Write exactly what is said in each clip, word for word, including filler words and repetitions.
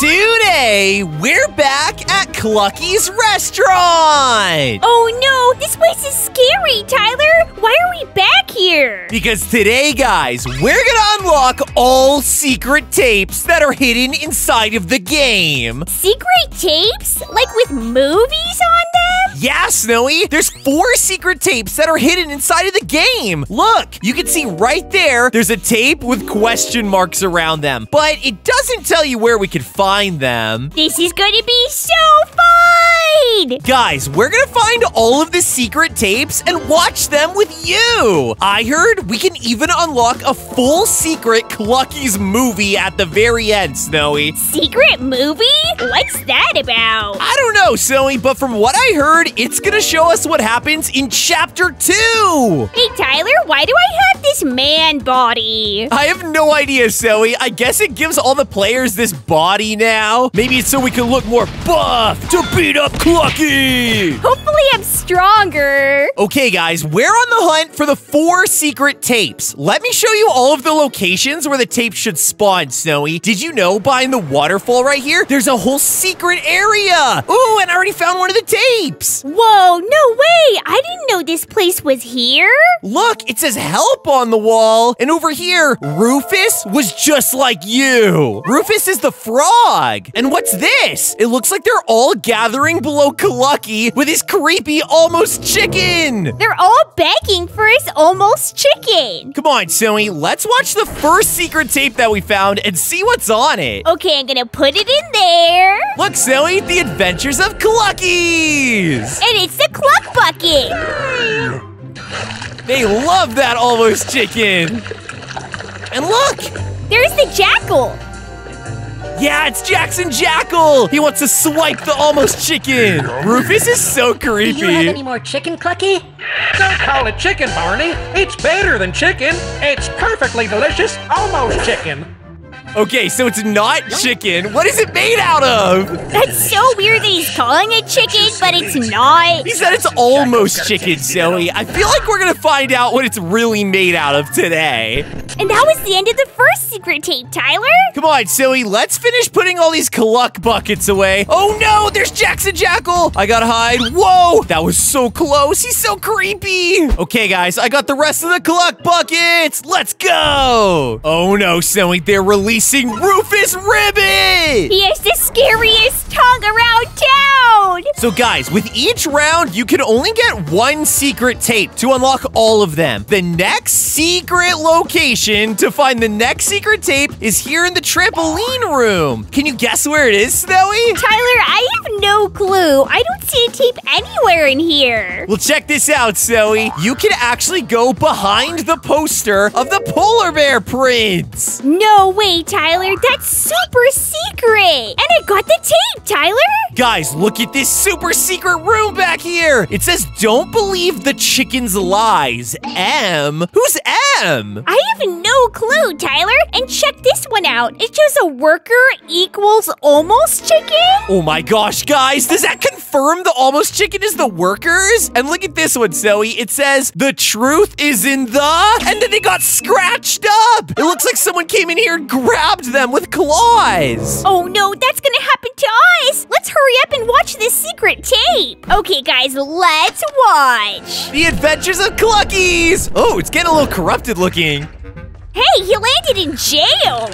Today, we're back at Clucky's Restaurant! Oh no, this place is scary, Tyler! Why are we back here? Because today, guys, we're gonna unlock all secret tapes that are hidden inside of the game. Secret tapes? Like with movies on them? Yeah, Snowi! There's four secret tapes that are hidden inside of the game! Look, you can see right there, there's a tape with question marks around them, but it doesn't tell you where we can find them. This is gonna be so fun! Guys, we're gonna find all of the secret tapes and watch them with you! I heard we can even unlock a full secret Clucky's movie at the very end, Snowi. Secret movie? What's that about? I don't know, Snowi, but from what I heard, it's gonna show us what happens in Chapter two! Hey, Tyler, why do I have this man body? I have no idea, Snowi. I guess it gives all the players this body now. Maybe it's so we can look more buff to beat up Clucky. Hopefully I'm stronger. Okay, guys, we're on the hunt for the four secret tapes. Let me show you all of the locations where the tapes should spawn, Snowi. Did you know behind the waterfall right here, there's a whole secret area? Ooh, and I already found one of the tapes. Whoa, no way. I didn't know this place was here. Look, it says help on the wall. And over here, Rufus was just like you. Rufus is the frog. And what's this? It looks like they're all gathering below Clucky with his creepy almost chicken. They're all begging for his almost chicken. Come on, Snowi, let's watch the first secret tape that we found and see what's on it. Okay, I'm gonna put it in there. Look, Snowi, the adventures of Cluckies. And it's the Cluck Bucket. They love that almost chicken. And look. There's the jackal. Yeah, it's Jackson Jackal! He wants to swipe the almost chicken! Rufus is so creepy! Do you have any more chicken, Clucky? Don't call it chicken, Barney! It's better than chicken! It's perfectly delicious almost chicken! Okay, so it's not chicken. What is it made out of? That's so weird that he's calling it chicken, but it's not. He said it's almost chicken, Snowi. I feel like we're gonna find out what it's really made out of today. And that was the end of the first secret tape, Tyler. Come on, Snowi, let's finish putting all these Cluck buckets away. Oh no, there's Jackson Jackal. I gotta hide. Whoa, that was so close. He's so creepy. Okay, guys, I got the rest of the Cluck buckets. Let's go. Oh no, Snowi, they're releasing Rufus Ribbit! He has the scariest tongue around town! So guys, with each round, you can only get one secret tape to unlock all of them. The next secret location to find the next secret tape is here in the trampoline room. Can you guess where it is, Snowi? Tyler, I have no clue. I don't see a tape anywhere in here. Well, check this out, Snowi. You can actually go behind the poster of the Polar Bear Prince. No way, Tyler, that's super secret! And I got the tape, Tyler! Guys, look at this super secret room back here! It says, don't believe the chicken's lies. M? Who's M? I have no clue, Tyler! And check this one out! It shows a worker equals almost chicken? Oh my gosh, guys! Does that confirm the almost chicken is the workers? And look at this one, Snowi. It says, the truth is in the... And then they got scratched up! It looks like someone came in here and grabbed Grabbed them with claws. Oh no, that's gonna happen to us. Let's hurry up and watch this secret tape. Okay, guys, let's watch. The Adventures of Cluckies. Oh, it's getting a little corrupted looking. Hey, he landed in jail!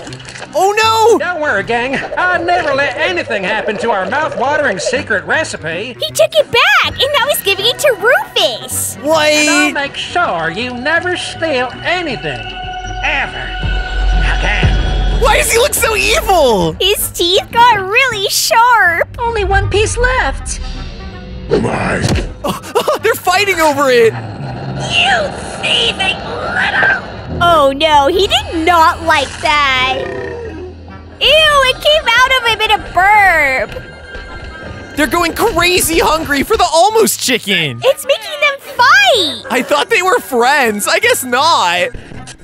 Oh no! Don't worry, gang. I never let anything happen to our mouth-watering secret recipe. He took it back, and now he's giving it to Rufus. What? And I'll make sure you never steal anything. Ever. Again. Why does he look so evil? His teeth got really sharp. Only one piece left. My. Oh, oh, they're fighting over it. You thieving little. Oh no, he did not like that. Ew, it came out of him in a burp. They're going crazy hungry for the almost chicken. It's making them fight. I thought they were friends. I guess not.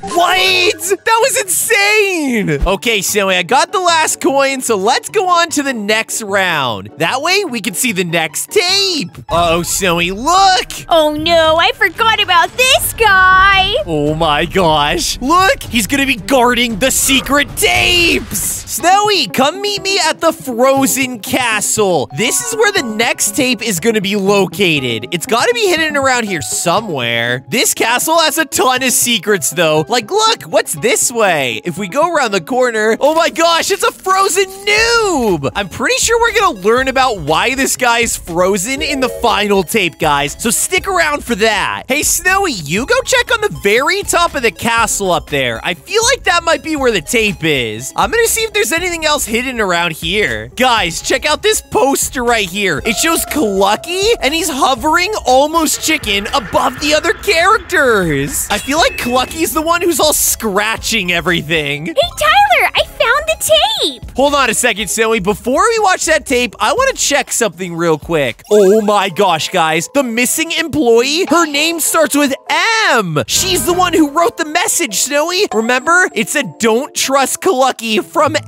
What? That was insane! Okay, Snowi, I got the last coin, so let's go on to the next round. That way, we can see the next tape. Uh-oh, Snowi, look! Oh no, I forgot about this guy! Oh my gosh. Look, he's gonna be guarding the secret tapes! Snowi, come meet me at the Frozen Castle. This is where the next tape is gonna be located. It's gotta be hidden around here somewhere. This castle has a ton of secrets, though. Like, look, what's this way? If we go around the corner, oh my gosh, it's a frozen noob! I'm pretty sure we're gonna learn about why this guy is frozen in the final tape, guys, so stick around for that. Hey, Snowi, you go check on the very top of the castle up there. I feel like that might be where the tape is. I'm gonna see if there's anything else hidden around here. Guys, check out this poster right here. It shows Clucky, and he's hovering almost chicken above the other characters. I feel like Clucky's the one who's all scratching everything. Hey, Tyler, I found the tape. Hold on a second, Snowi. Before we watch that tape, I want to check something real quick. Oh my gosh, guys. The missing employee, her name starts with M. She's the one who wrote the message, Snowi. Remember? It said, don't trust Clucky from M.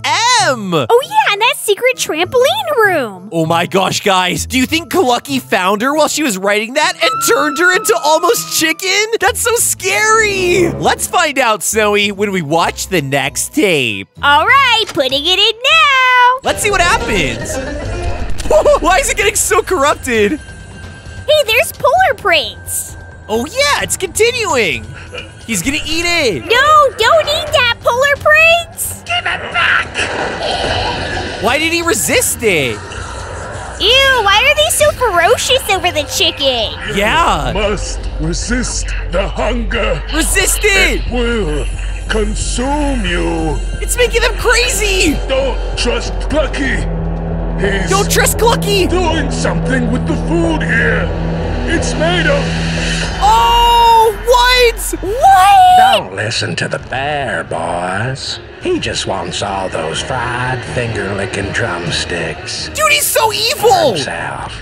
Oh yeah, and that secret trampoline room. Oh my gosh, guys. Do you think Clucky found her while she was writing that and turned her into almost chicken? That's so scary. Let's find Find out, Snowi, when we watch the next tape. All right, putting it in now. Let's see what happens. Whoa, why is it getting so corrupted? Hey, there's Polar Prince. Oh yeah, it's continuing. He's gonna eat it. No, don't eat that, Polar Prince. Give it back. Why did he resist it? Ew, why are they so ferocious over the chicken? Yeah. You must resist the hunger. Resist it. It will consume you. It's making them crazy. Don't trust Clucky. He's Don't trust Clucky. doing something with the food here. It's made of... Oh, what? What? Don't listen to the bear, boys. He just wants all those fried finger-licking drumsticks. Dude, he's so evil! Himself.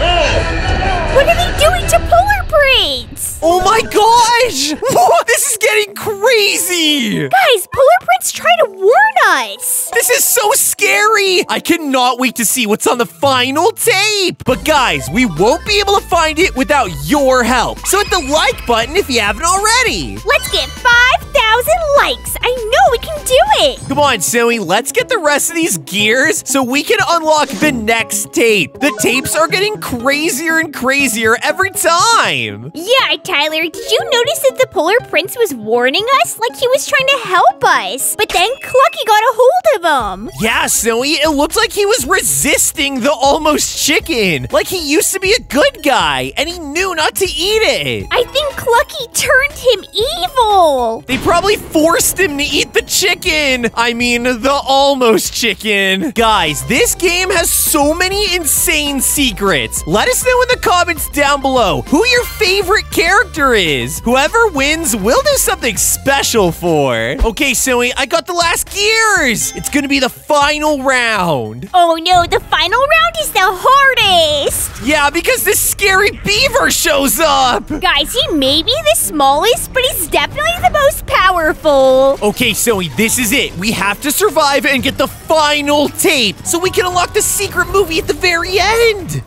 Oh. What are they doing to Polar Prince? Oh my gosh! Whoa, this is getting crazy! Guys, Polar Prince tried to warn us! This is so scary! I cannot wait to see what's on the final tape! But guys, we won't be able to find it without your help. So hit the like button if you haven't already! Let's get five thousand likes! I know we can do it! Come on, Snowi, let's get the rest of these gears so we can unlock the next tape. The tapes are getting crazier and crazier every time. Yeah, Tyler, did you notice that the Polar Prince was warning us? Like he was trying to help us, but then Clucky got a hold of him. Yeah, Snowi, it looked like he was resisting the almost chicken. Like he used to be a good guy, and he knew not to eat it. I think Clucky turned him evil. They probably forced him to eat the chicken. I mean, the almost chicken. Guys, this game has so many insane secrets. Let us know in the comments down below who your favorite character is. Whoever wins, we'll do something special for. Okay, Snowi, I got the last gears. It's gonna be the final round. Oh no, the final round is the hardest. Yeah, because this scary beaver shows up. Guys, he may be the smallest, but he's definitely the most powerful. Okay, Snowi, this is it. We have to survive and get the final tape so we can unlock the secret movie at the very end.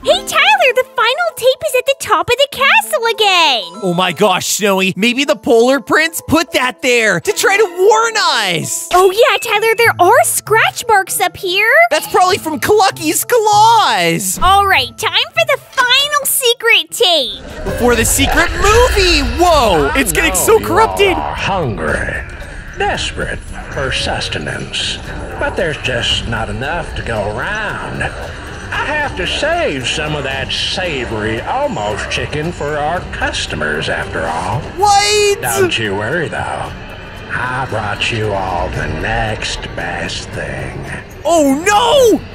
Hey, Tyler, the final tape is at the top of the castle again. Oh my gosh, Snowi. Maybe the Polar Prince put that there to try to warn us. Oh yeah, Tyler, there are scratch marks up here. That's probably from Clucky's claws. All right, time for the final secret tape. Before the secret movie. Whoa, it's getting so corrupted. Hungry. Desperate for sustenance. But there's just not enough to go around. I have to save some of that savory almost chicken for our customers, after all. What? Don't you worry, though. I brought you all the next best thing. Oh, no!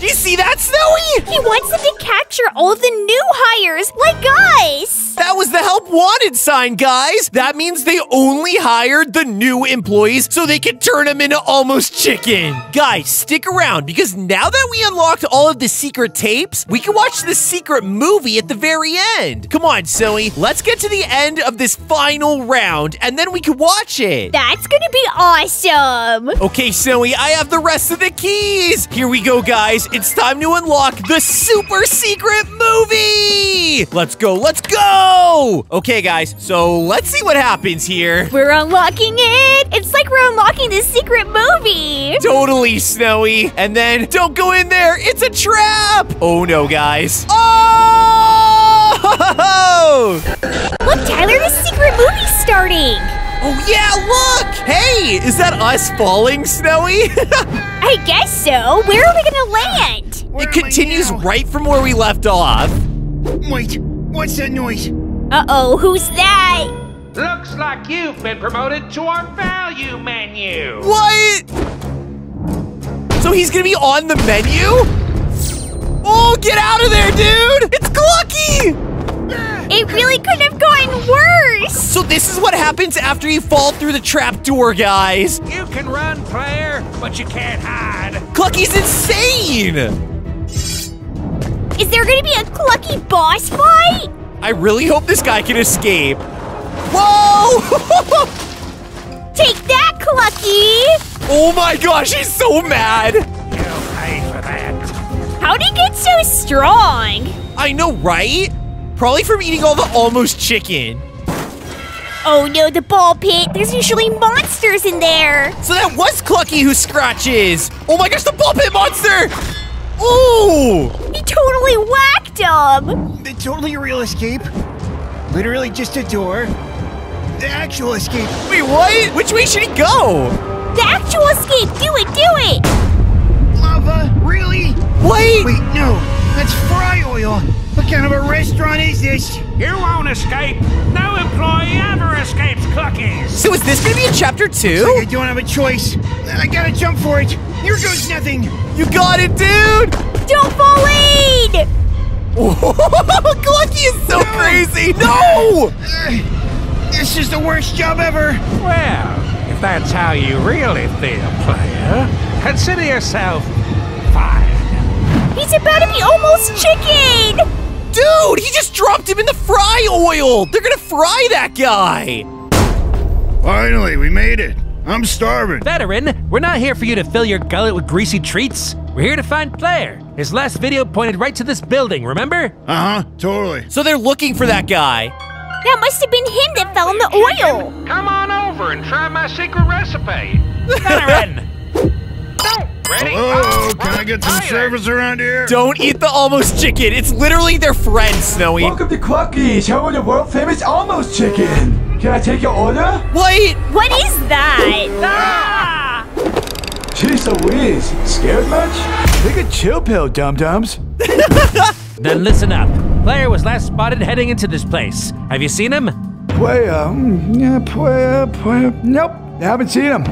Do you see that, Snowi? He wants them to capture all of the new hires, like us. That was the help wanted sign, guys. That means they only hired the new employees so they could turn them into almost chicken. Guys, stick around, because now that we unlocked all of the secret tapes, we can watch the secret movie at the very end. Come on, Snowi, let's get to the end of this final round, and then we can watch it. That's gonna be awesome. Okay, Snowi, I have the rest of the keys. Here we go, guys. It's time to unlock the super secret movie! Let's go, let's go! Okay, guys, so let's see what happens here. We're unlocking it! It's like we're unlocking this secret movie! Totally, Snowi. And then, don't go in there! It's a trap! Oh, no, guys. Oh! Look, Tyler, the secret movie's starting! Oh, yeah, look! Hey, is that us falling, Snowi? I guess so. Where are we gonna land? Where it continues right from where we left off. Wait, what's that noise? Uh-oh, who's that? Looks like you've been promoted to our value menu. What? So he's gonna be on the menu? Oh, get out of there, dude! It's Clucky! It really could have gone worse! So this is what happens after you fall through the trap door, guys. You can run, player, but you can't hide. Clucky's insane! Is there gonna be a Clucky boss fight? I really hope this guy can escape. Whoa! Take that, Clucky! Oh my gosh, he's so mad! You'll pay for that. How'd he get so strong? I know, right? Probably from eating all the almost chicken. Oh no, the ball pit. There's usually monsters in there. So that was Clucky who scratches. Oh my gosh, the ball pit monster! Ooh! He totally whacked him. The totally real escape. Literally just a door. The actual escape. Wait, what? Which way should he go? The actual escape. Do it, do it. Lava, really? Wait. Wait, no. That's fry oil. What kind of a restaurant is this? You won't escape. No employee ever escapes Clucky's. So is this gonna be a chapter two? Like I don't have a choice. I gotta jump for it. Here goes nothing. You got it, dude. Don't fall in. Clucky is so no. crazy. No. Uh, this is the worst job ever. Well, if that's how you really feel, player, consider yourself fired. He's about to be almost chicken. Dude, he just dropped him in the fry oil! They're gonna fry that guy! Finally, we made it. I'm starving. Veteran, we're not here for you to fill your gullet with greasy treats. We're here to find Player. His last video pointed right to this building, remember? Uh-huh, totally. So they're looking for that guy. That must have been him that fell in the oil. Come on over and try my secret recipe. Veteran! Ready? Oh, can I get some service around here? Don't eat the almost chicken. It's literally their friend, Snowi. Welcome to Clucky's, home of the world famous almost chicken. Can I take your order? Wait. What is that? Ah! Jeez Louise, scared much? Take a chill pill, dum-dums. Then listen up. Player was last spotted heading into this place. Have you seen him? Player, yeah, player, player. Nope, I haven't seen him.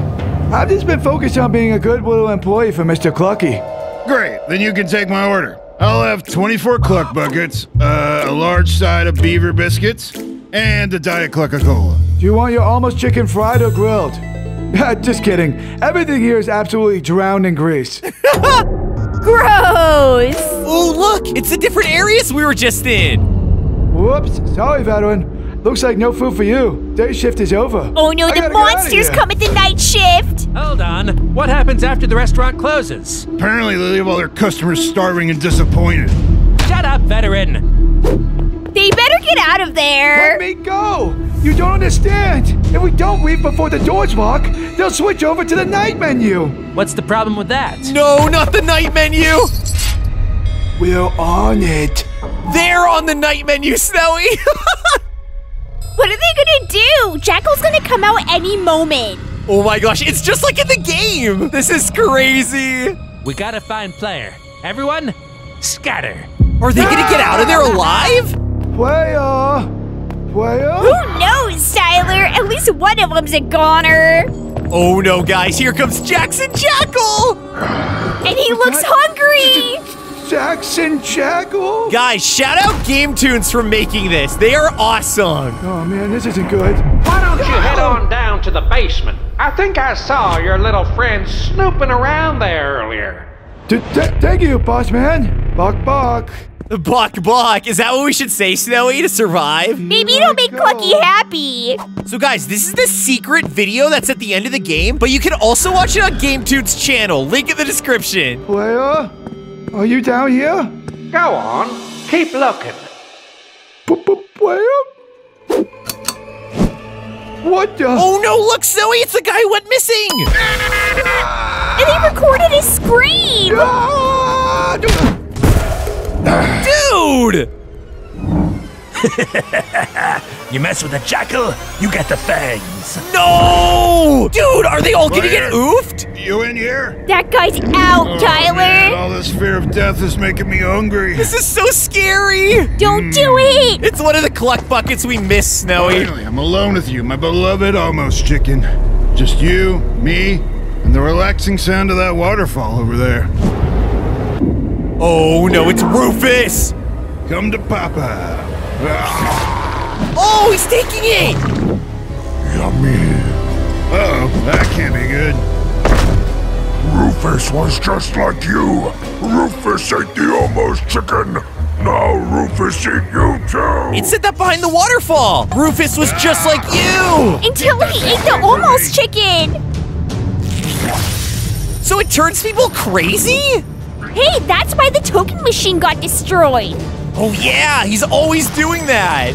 I've just been focused on being a good little employee for Mister Clucky. Great, then you can take my order. I'll have twenty-four Cluck buckets, uh, a large side of beaver biscuits, and a diet Cluck-a-Cola. Do you want your almost chicken fried or grilled? Just kidding. Everything here is absolutely drowned in grease. Gross! Oh, look, it's the different areas we were just in. Whoops, sorry, veteran. Looks like no food for you. Day shift is over. Oh no, the monsters come at the night shift. Hold on. What happens after the restaurant closes? Apparently they leave all their customers starving and disappointed. Shut up, veteran. They better get out of there. Let me go. You don't understand. If we don't leave before the doors lock, they'll switch over to the night menu. What's the problem with that? No, not the night menu. We're on it. They're on the night menu, Snowi. What are they gonna do? Jackal's gonna come out any moment. Oh my gosh, it's just like in the game. This is crazy. We gotta find Player. Everyone, scatter. Are they gonna get out of there alive? Player, Player? Who knows, Tyler? At least one of them's a goner. Oh no, guys, here comes Jackson Jackal! And he looks hungry! Jackson Jackal? Guys, shout out Game Toons for making this. They are awesome. Oh man, this isn't good. Why don't you head on down to the basement? I think I saw your little friend snooping around there earlier. D thank you, boss man. Buck, buck. Buck, buck. Is that what we should say, Snowi, to survive? Maybe you don't make Clucky happy. So guys, this is the secret video that's at the end of the game, but you can also watch it on GameTube's channel. Link in the description. Player? Are you down here? Go on, keep looking. What the? Oh no, look, Snowi, it's the guy who went missing! And he recorded his scream! Dude! You mess with a jackal, you get the fangs. No! Dude, are they all gonna get oofed? You in here? That guy's out, oh, Tyler. Man, all this fear of death is making me hungry. This is so scary. Don't mm. do it. It's one of the cluck buckets we miss, Snowi. Finally, I'm alone with you, my beloved almost chicken. Just you, me, and the relaxing sound of that waterfall over there. Oh no, it's Rufus. Come to Papa. Oh, he's taking it! Yummy. Uh-oh, that can't be good. Rufus was just like you. Rufus ate the almost chicken. Now Rufus ate you too. It said that behind the waterfall. Rufus was just like you. Until he ate the almost chicken. So it turns people crazy? Hey, that's why the token machine got destroyed. Oh yeah, he's always doing that.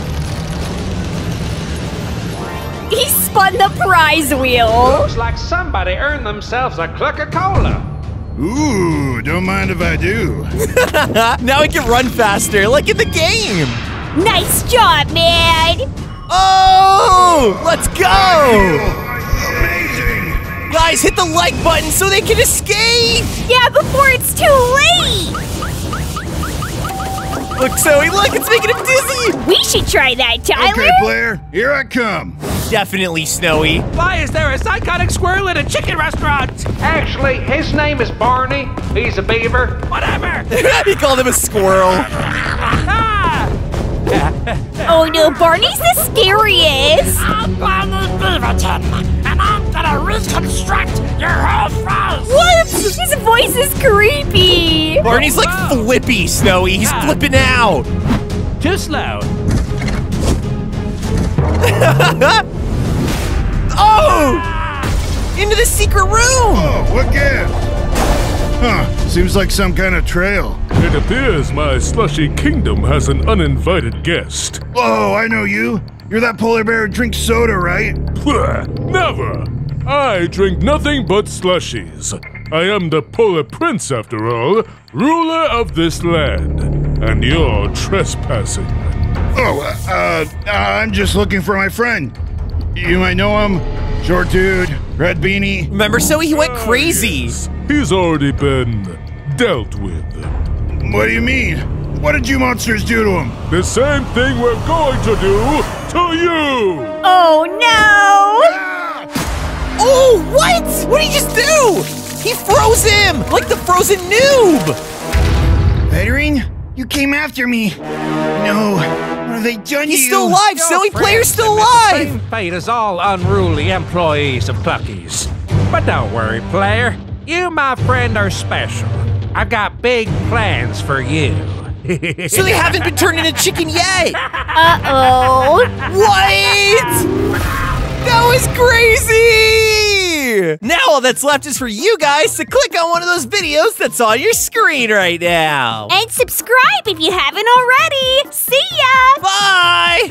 He spun the prize wheel. Looks like somebody earned themselves a Cluck-a-Cola. Ooh, don't mind if I do. Now I can run faster, like in the game. Nice job, man. Oh, let's go. Amazing. Guys, hit the like button so they can escape. Yeah, before it's too late. Look, Snowi, look, it's making him dizzy! We should try that, Tyler! Okay, player, here I come! Definitely, Snowi. Why is there a psychotic squirrel in a chicken restaurant? Actually, his name is Barney. He's a beaver. Whatever! He called him a squirrel. Oh no, Barney's the scariest! I'm Barney Beaverton, and I'm gonna reconstruct your whole face! What? His voice is creepy! Barney's like Whoa. flippy, Snowi. He's ah. flipping out! Too slow. Oh! Into the secret room! Oh, what gives? Huh, seems like some kind of trail. It appears my slushy kingdom has an uninvited guest. Oh, I know you. You're that polar bear who drinks soda, right? Never. I drink nothing but slushies. I am the Polar Prince, after all, ruler of this land. And you're trespassing. Oh, uh, uh I'm just looking for my friend. You might know him. Short dude, red beanie. Remember, so he went oh, crazy. Yes. He's already been dealt with. What do you mean? What did you monsters do to him? The same thing we're going to do to you! Oh no! Ah! Oh, what? What did he just do? He froze him! Like the frozen noob! Veteran, you came after me. No, what have they done He's to you? He's still alive, Snowi player's still alive! The same fate as all unruly employees of Clucky's. But don't worry, player. You, my friend, are special. I've got big plans for you. So they haven't been turned into chicken yet! Uh-oh! What?! That was crazy! Now all that's left is for you guys to click on one of those videos that's on your screen right now! And subscribe if you haven't already! See ya! Bye!